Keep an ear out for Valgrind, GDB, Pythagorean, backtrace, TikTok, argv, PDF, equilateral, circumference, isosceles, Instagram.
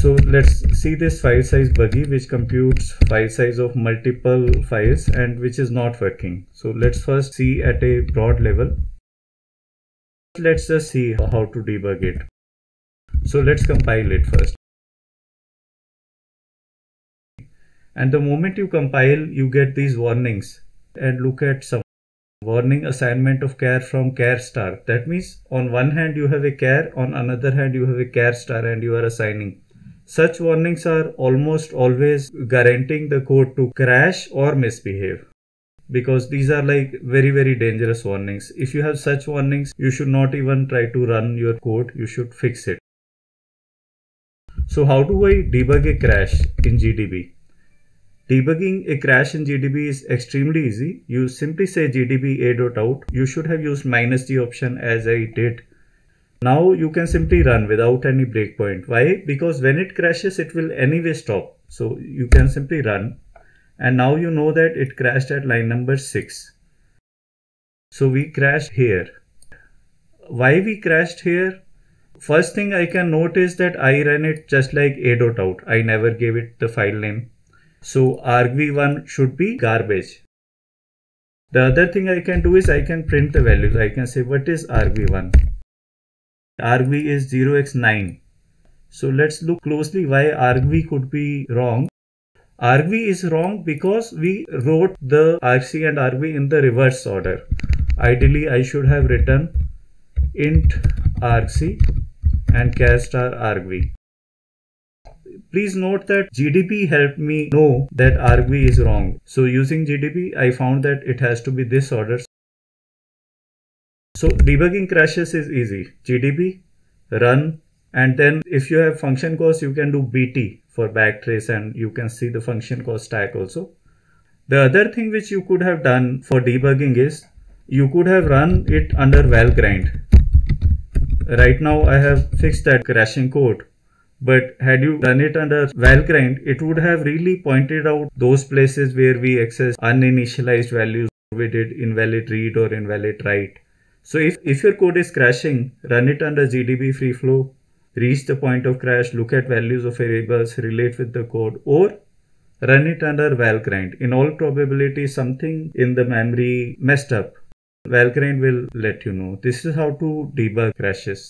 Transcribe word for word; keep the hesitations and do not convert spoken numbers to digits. So let's see this file size buggy which computes file size of multiple files and which is not working. So let's first see at a broad level. Let's just see how to debug it. So let's compile it first. And the moment you compile, you get these warnings. And look at some warning assignment of care from care star. That means on one hand you have a care, on another hand you have a care star and you are assigning. Such warnings are almost always guaranteeing the code to crash or misbehave, because these are like very very dangerous warnings. If you have such warnings, you should not even try to run your code, you should fix it. So how do I debug a crash in G D B? Debugging a crash in G D B is extremely easy. You simply say G D B a dot out. You should have used minus G option as I did. Now you can simply run without any breakpoint. Why? Because when it crashes, it will anyway stop. So you can simply run. And now you know that it crashed at line number six. So we crashed here. Why we crashed here? First thing I can note is that I ran it just like a dot out. I never gave it the file name. So argv one should be garbage. The other thing I can do is I can print the values. I can say what is argv one. argv is zero x nine. So let's look closely why argv could be wrong. argv is wrong because we wrote the R C and argv in the reverse order. Ideally, I should have written int R C and char star argv. Please note that G D B helped me know that argv is wrong. So using G D B, I found that it has to be this order. So debugging crashes is easy. G D B, run, and then if you have function calls, you can do B T for backtrace and you can see the function call stack also. The other thing which you could have done for debugging is you could have run it under Valgrind. Right now I have fixed that crashing code. But had you done it under Valgrind, it would have really pointed out those places where we access uninitialized values, we did invalid read or invalid write. So if, if your code is crashing, run it under G D B free flow, reach the point of crash, look at values of variables, relate with the code, or run it under Valgrind. In all probability, something in the memory messed up. Valgrind will let you know. This is how to debug crashes.